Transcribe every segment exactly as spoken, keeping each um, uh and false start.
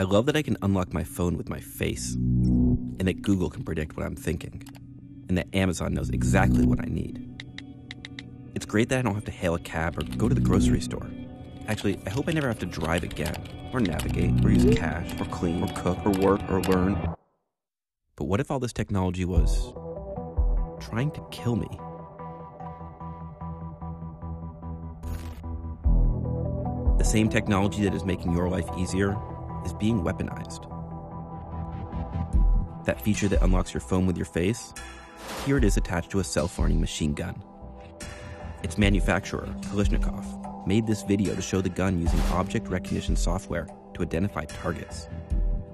I love that I can unlock my phone with my face, and that Google can predict what I'm thinking, and that Amazon knows exactly what I need. It's great that I don't have to hail a cab or go to the grocery store. Actually, I hope I never have to drive again, or navigate, or use cash, or clean, or cook, or work, or learn. But what if all this technology was trying to kill me? The same technology that is making your life easier is being weaponized. That feature that unlocks your phone with your face, here it is attached to a self-learning machine gun. Its manufacturer, Kalashnikov, made this video to show the gun using object recognition software to identify targets.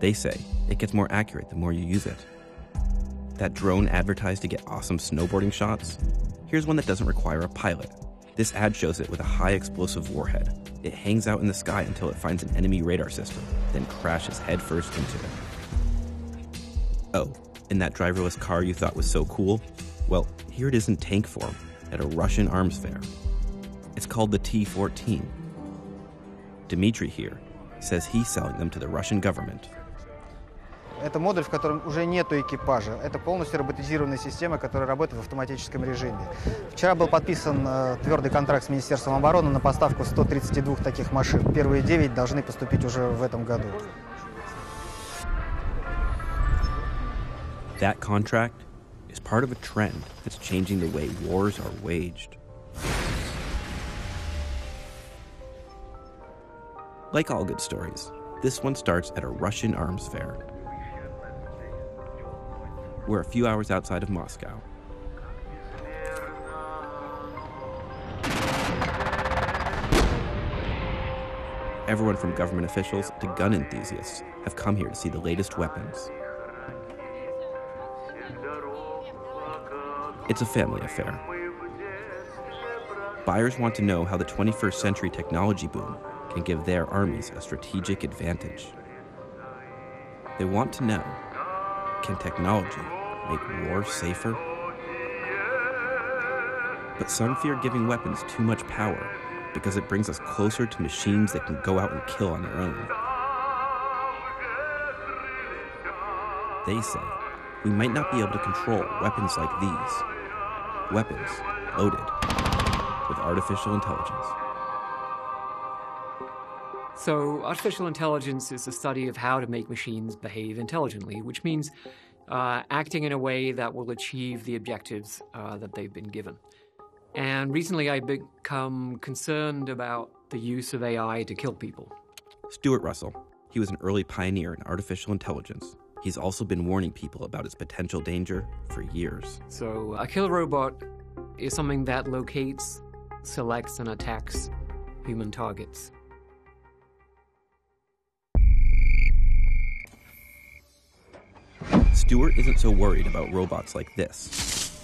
They say it gets more accurate the more you use it. That drone advertised to get awesome snowboarding shots? Here's one that doesn't require a pilot. This ad shows it with a high explosive warhead. It hangs out in the sky until it finds an enemy radar system, then crashes headfirst into it. Oh, and that driverless car you thought was so cool? Well, here it is in tank form at a Russian arms fair. It's called the T fourteen. Dmitry here says he's selling them to the Russian government. Это модуль, в котором уже нету экипажа. Это полностью роботизированная система, которая работает в автоматическом режиме. Вчера был подписан э, твердый контракт с Министерством обороны на поставку ста тридцати двух таких машин. Первые девять должны поступить уже в этом году. That contract is part of a trend that's changing the way wars are waged. Like all good stories, this one starts at a Russian arms fair. We're a few hours outside of Moscow. Everyone from government officials to gun enthusiasts have come here to see the latest weapons. It's a family affair. Buyers want to know how the twenty-first century technology boom can give their armies a strategic advantage. They want to know, can technology make war safer? But some fear giving weapons too much power because it brings us closer to machines that can go out and kill on their own. They say we might not be able to control weapons like these. Weapons loaded with artificial intelligence. So artificial intelligence is the study of how to make machines behave intelligently, which means uh, acting in a way that will achieve the objectives uh, that they've been given. And recently I've become concerned about the use of A I to kill people. Stuart Russell, he was an early pioneer in artificial intelligence. He's also been warning people about its potential danger for years. So a killer robot is something that locates, selects, and attacks human targets. Stewart isn't so worried about robots like this.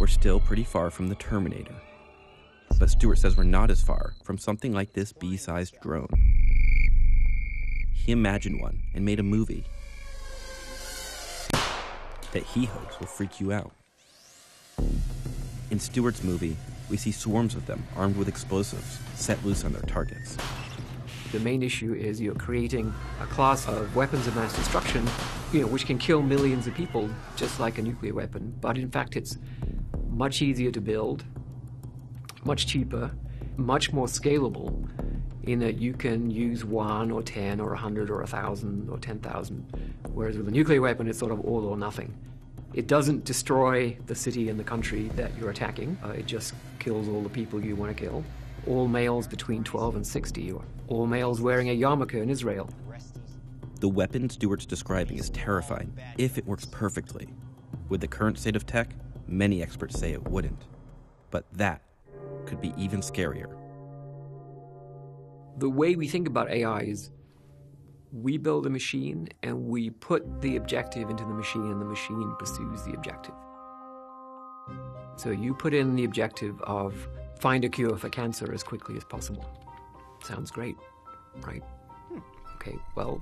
We're still pretty far from the Terminator. But Stewart says we're not as far from something like this bee-sized drone. He imagined one and made a movie that he hopes will freak you out. In Stewart's movie, we see swarms of them armed with explosives set loose on their targets. The main issue is you're creating a class of weapons of mass destruction, you know, which can kill millions of people, just like a nuclear weapon. But in fact, it's much easier to build, much cheaper, much more scalable, in that you can use one or ten or a hundred or a thousand or ten thousand. Whereas with a nuclear weapon, it's sort of all or nothing. It doesn't destroy the city and the country that you're attacking. Uh, it just kills all the people you want to kill. All males between twelve and sixty, or all males wearing a yarmulke in Israel. The weapon Stewart's describing is terrifying if it works perfectly. With the current state of tech, many experts say it wouldn't. But that could be even scarier. The way we think about A I is we build a machine and we put the objective into the machine and the machine pursues the objective. So you put in the objective of find a cure for cancer as quickly as possible. Sounds great, right? Okay, well,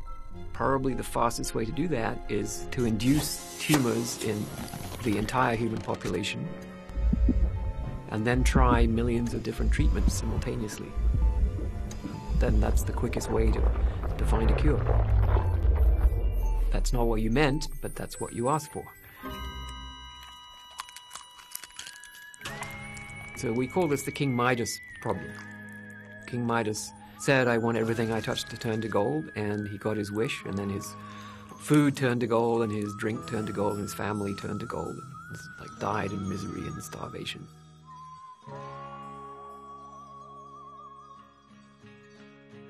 probably the fastest way to do that is to induce tumors in the entire human population and then try millions of different treatments simultaneously. then that's the quickest way to, to find a cure. That's not what you meant, but that's what you asked for. So we call this the King Midas problem. King Midas said, I want everything I touch to turn to gold, and he got his wish, and then his food turned to gold, and his drink turned to gold, and his family turned to gold, and like died in misery and starvation.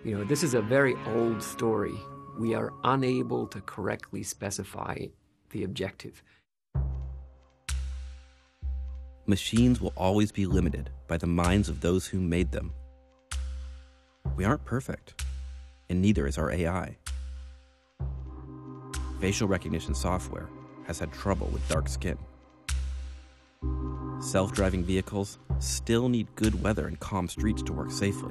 You know, this is a very old story. We are unable to correctly specify the objective. Machines will always be limited by the minds of those who made them. We aren't perfect, and neither is our A I. Facial recognition software has had trouble with dark skin. Self-driving vehicles still need good weather and calm streets to work safely.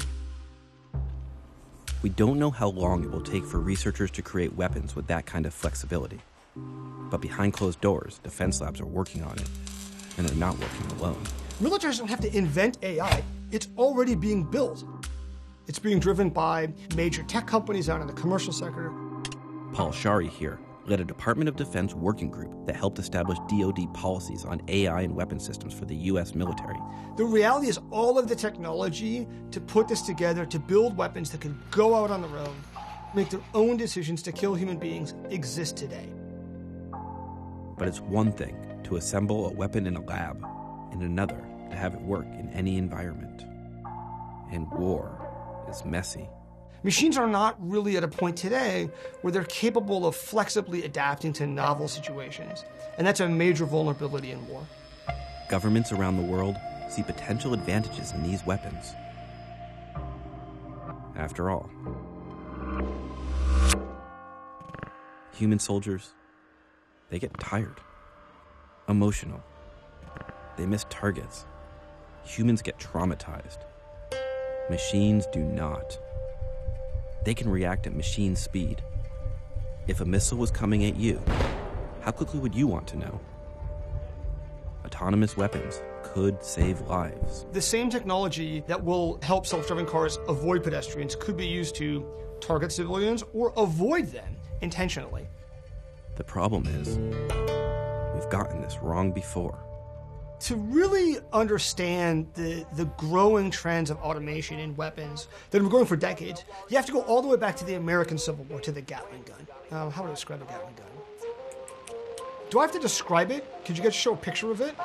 We don't know how long it will take for researchers to create weapons with that kind of flexibility. But behind closed doors, defense labs are working on it, and they're not working alone. Militaries don't have to invent A I. It's already being built. It's being driven by major tech companies out in the commercial sector. Paul Shari here led a Department of Defense working group that helped establish D O D policies on A I and weapon systems for the U S military. The reality is all of the technology to put this together, to build weapons that can go out on their own, make their own decisions to kill human beings, exists today. But it's one thing to assemble a weapon in a lab, and another to have it work in any environment. And war is messy. Machines are not really at a point today where they're capable of flexibly adapting to novel situations, and that's a major vulnerability in war. Governments around the world see potential advantages in these weapons. After all, human soldiers, they get tired, emotional. They miss targets. Humans get traumatized. Machines do not. They can react at machine speed. If a missile was coming at you, how quickly would you want to know? Autonomous weapons could save lives. The same technology that will help self-driving cars avoid pedestrians could be used to target civilians or avoid them intentionally. The problem is, we've gotten this wrong before. To really understand the, the growing trends of automation in weapons that have been growing for decades, you have to go all the way back to the American Civil War, to the Gatling gun. Um, how would I describe a Gatling gun? Do I have to describe it? Could you get to show a picture of it?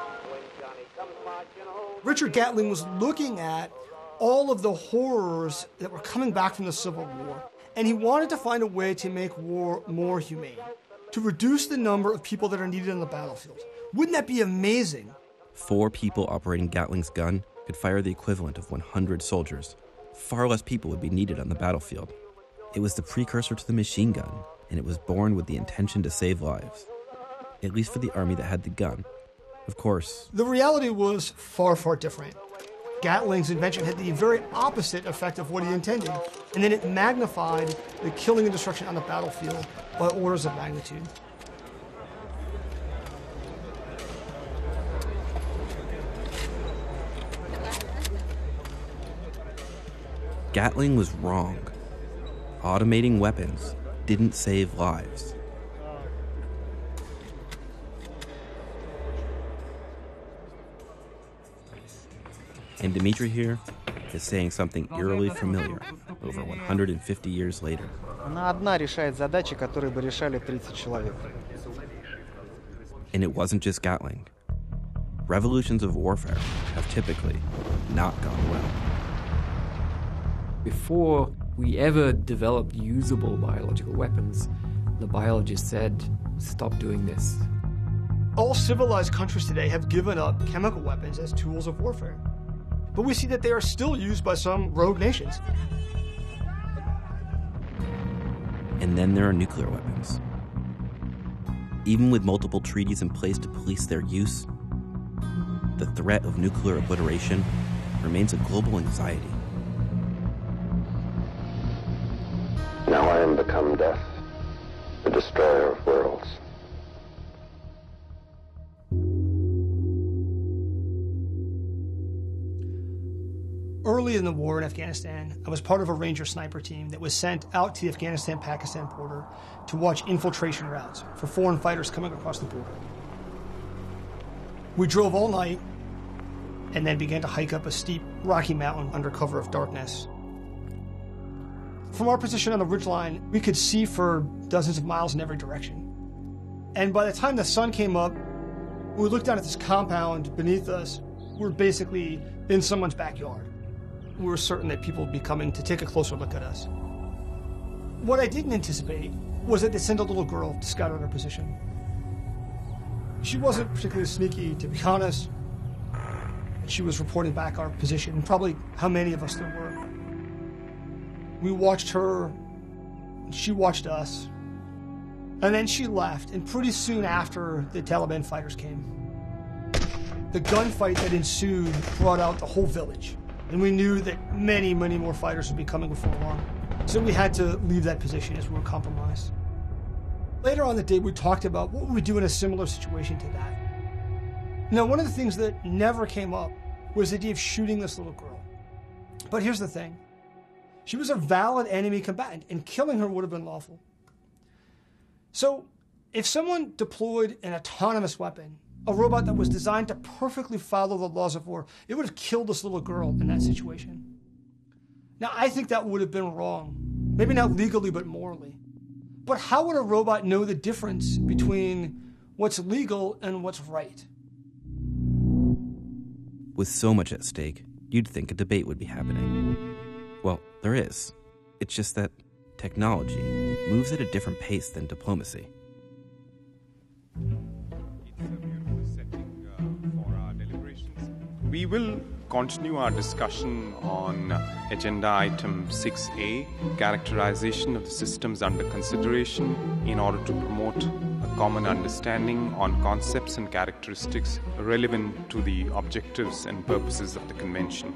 Richard Gatling was looking at all of the horrors that were coming back from the Civil War, and he wanted to find a way to make war more humane, to reduce the number of people that are needed on the battlefield. Wouldn't that be amazing? Four people operating Gatling's gun could fire the equivalent of one hundred soldiers. Far less people would be needed on the battlefield. It was the precursor to the machine gun, and it was born with the intention to save lives, at least for the army that had the gun. Of course, the reality was far, far different. Gatling's invention had the very opposite effect of what he intended, and then it magnified the killing and destruction on the battlefield by orders of magnitude. Gatling was wrong. Automating weapons didn't save lives. And Dmitry here is saying something eerily familiar over one hundred fifty years later. And it wasn't just Gatling. Revolutions of warfare have typically not gone well. Before we ever developed usable biological weapons, the biologists said, stop doing this. All civilized countries today have given up chemical weapons as tools of warfare. But we see that they are still used by some rogue nations. And then there are nuclear weapons. Even with multiple treaties in place to police their use, the threat of nuclear obliteration remains a global anxiety. Now I am become death, the destroyer of worlds. Early early in the war in Afghanistan, I was part of a Ranger sniper team that was sent out to the Afghanistan-Pakistan border to watch infiltration routes for foreign fighters coming across the border. We drove all night and then began to hike up a steep, rocky mountain under cover of darkness. From our position on the ridgeline, we could see for dozens of miles in every direction. And by the time the sun came up, we looked down at this compound beneath us. We're basically in someone's backyard. We were certain that people would be coming to take a closer look at us. What I didn't anticipate was that they sent a little girl to scout out our position. She wasn't particularly sneaky, to be honest. She was reporting back our position, and probably how many of us there were. We watched her, she watched us, and then she left, and pretty soon after, the Taliban fighters came. The gunfight that ensued brought out the whole village, and we knew that many, many more fighters would be coming before long, so we had to leave that position as we were compromised. Later on the day, we talked about what we would do in a similar situation to that. Now, one of the things that never came up was the idea of shooting this little girl. But here's the thing. She was a valid enemy combatant, and killing her would have been lawful. So if someone deployed an autonomous weapon, a robot that was designed to perfectly follow the laws of war, it would have killed this little girl in that situation. Now, I think that would have been wrong. Maybe not legally, but morally. But how would a robot know the difference between what's legal and what's right? With so much at stake, you'd think a debate would be happening. Well, there is. It's just that technology moves at a different pace than diplomacy. We will continue our discussion on Agenda Item six A, characterization of the systems under consideration in order to promote a common understanding on concepts and characteristics relevant to the objectives and purposes of the Convention.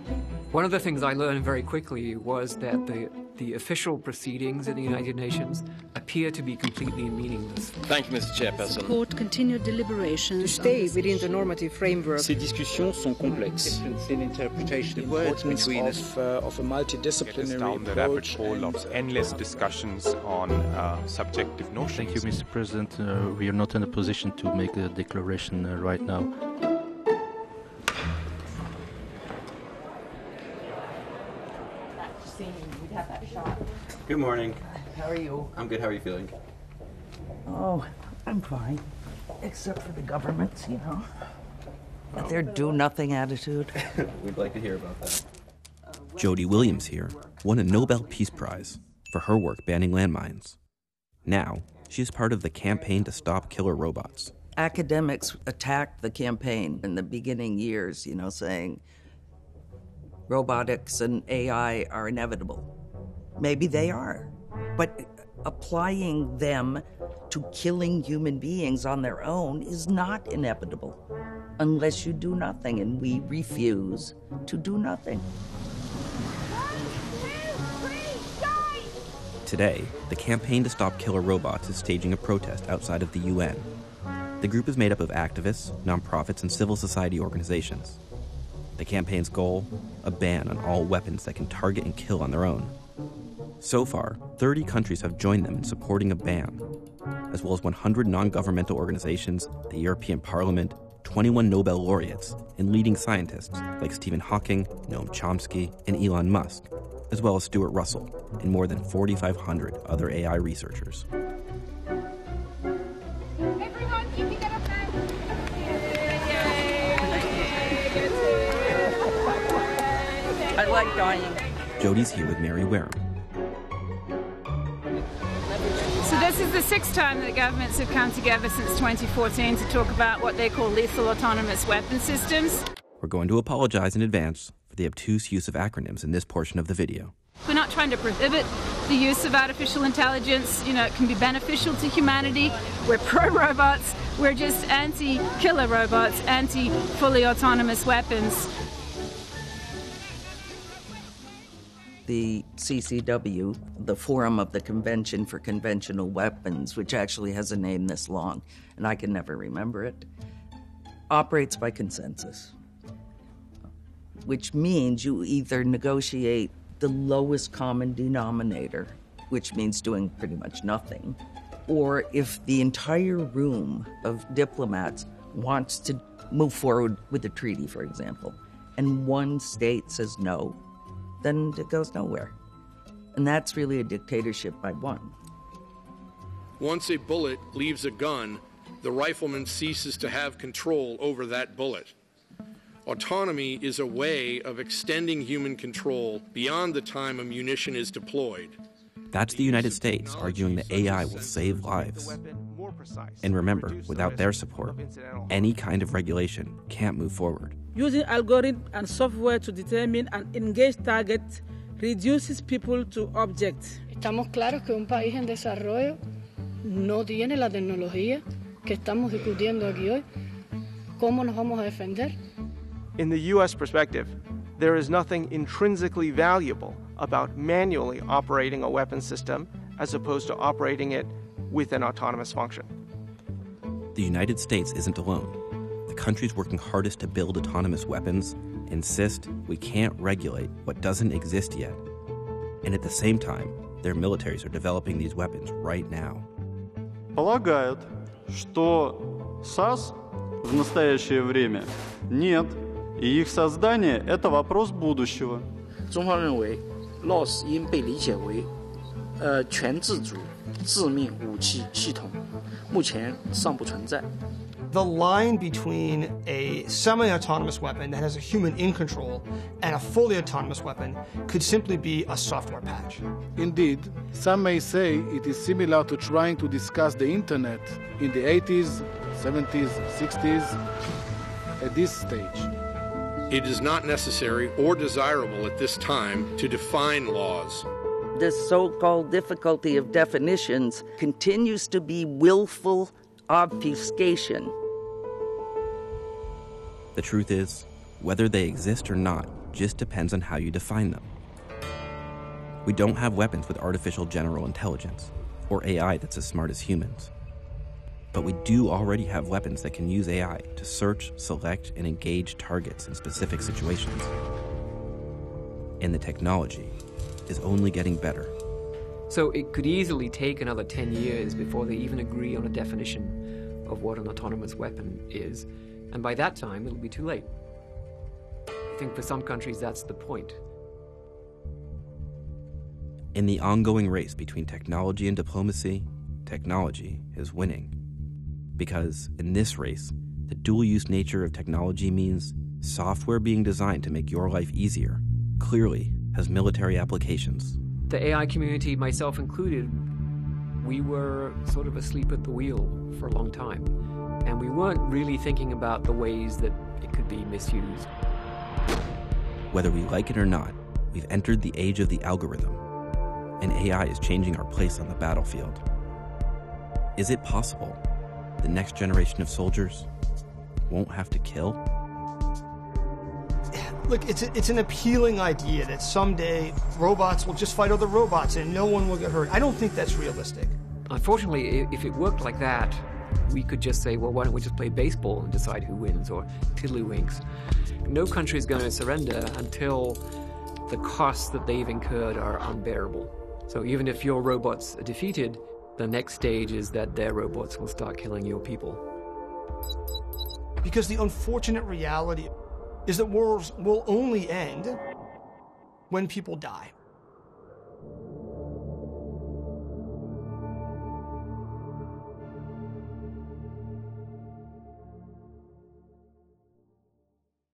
One of the things I learned very quickly was that the, the official proceedings in the United Nations appear to be completely meaningless. Thank you, Mister Chairperson. Support continued deliberations. To stay within the normative framework. Ces discussions sont complexes. In interpretation, the words between of, uh, of a multidisciplinary down the rabbit hole of endless discussions on uh, subjective notions. Thank you, Mister President. Uh, we are not in a position to make a declaration uh, right now. Good morning. How are you? I'm good. How are you feeling? Oh, I'm fine, except for the governments, you know. Well, their do-nothing attitude. We'd like to hear about that. Jody Williams here won a Nobel Peace Prize for her work banning landmines. Now, she is part of the campaign to stop killer robots. Academics attacked the campaign in the beginning years, you know, saying robotics and A I are inevitable. Maybe they are, but applying them to killing human beings on their own is not inevitable, unless you do nothing, and we refuse to do nothing. One, two, three, die! Today, the Campaign to Stop Killer Robots is staging a protest outside of the U N. The group is made up of activists, nonprofits, and civil society organizations. The campaign's goal? A ban on all weapons that can target and kill on their own. So far, thirty countries have joined them in supporting a ban, as well as one hundred non-governmental organizations, the European Parliament, twenty-one Nobel laureates, and leading scientists like Stephen Hawking, Noam Chomsky, and Elon Musk, as well as Stuart Russell, and more than four thousand five hundred other A I researchers. Everyone, if you get up now. I like dying. Jody's here with Mary Wareham. So this is the sixth time that governments have come together since twenty fourteen to talk about what they call lethal autonomous weapon systems. We're going to apologize in advance for the obtuse use of acronyms in this portion of the video. We're not trying to prohibit the use of artificial intelligence. You know, it can be beneficial to humanity. We're pro-robots. We're just anti-killer robots, anti-fully autonomous weapons. The C C W, the Forum of the Convention for Conventional Weapons, which actually has a name this long, and I can never remember it, operates by consensus. which means you either negotiate the lowest common denominator, which means doing pretty much nothing, or if the entire room of diplomats wants to move forward with a treaty, for example, and one state says no, then it goes nowhere. And that's really a dictatorship by one. Once a bullet leaves a gun, the rifleman ceases to have control over that bullet. Autonomy is a way of extending human control beyond the time a munition is deployed. That's the United States arguing that A I will save lives. And remember, without their support, any kind of regulation can't move forward. Using algorithms and software to determine an engaged target reduces people to objects. Estamos claros que un país en desarrollo no tiene la tecnología que estamos discutiendo aquí hoy. ¿Cómo nos vamos a defender? In the U S perspective, there is nothing intrinsically valuable about manually operating a weapon system as opposed to operating it with an autonomous function. The United States isn't alone. The countries working hardest to build autonomous weapons insist we can't regulate what doesn't exist yet. And at the same time, their militaries are developing these weapons right now. Полагают, что САС в настоящее время нет, и их создание – это вопрос будущего. 中方认为 L O S 应被理解为呃全自主致命武器系统，目前尚不存在。The line between a semi-autonomous weapon that has a human in control and a fully autonomous weapon could simply be a software patch. Indeed, some may say it is similar to trying to discuss the internet in the eighties, seventies, sixties at this stage. It is not necessary or desirable at this time to define laws. This so-called difficulty of definitions continues to be willful obfuscation. The truth is, whether they exist or not just depends on how you define them. We don't have weapons with artificial general intelligence, or A I that's as smart as humans. But we do already have weapons that can use A I to search, select, and engage targets in specific situations. And the technology is only getting better. So it could easily take another ten years before they even agree on a definition of what an autonomous weapon is. And by that time, it'll be too late. I think for some countries, that's the point. In the ongoing race between technology and diplomacy, technology is winning. Because in this race, the dual-use nature of technology means software being designed to make your life easier clearly has military applications. The A I community, myself included, we were sort of asleep at the wheel for a long time. And we weren't really thinking about the ways that it could be misused. Whether we like it or not, we've entered the age of the algorithm. And A I is changing our place on the battlefield. Is it possible the next generation of soldiers won't have to kill? Look, it's, a, it's an appealing idea that someday robots will just fight other robots and no one will get hurt. I don't think that's realistic. Unfortunately, if it worked like that, we could just say, well, why don't we just play baseball and decide who wins, or tiddlywinks. No country is going to surrender until the costs that they've incurred are unbearable. So even if your robots are defeated, the next stage is that their robots will start killing your people. Because the unfortunate reality is that wars will only end when people die.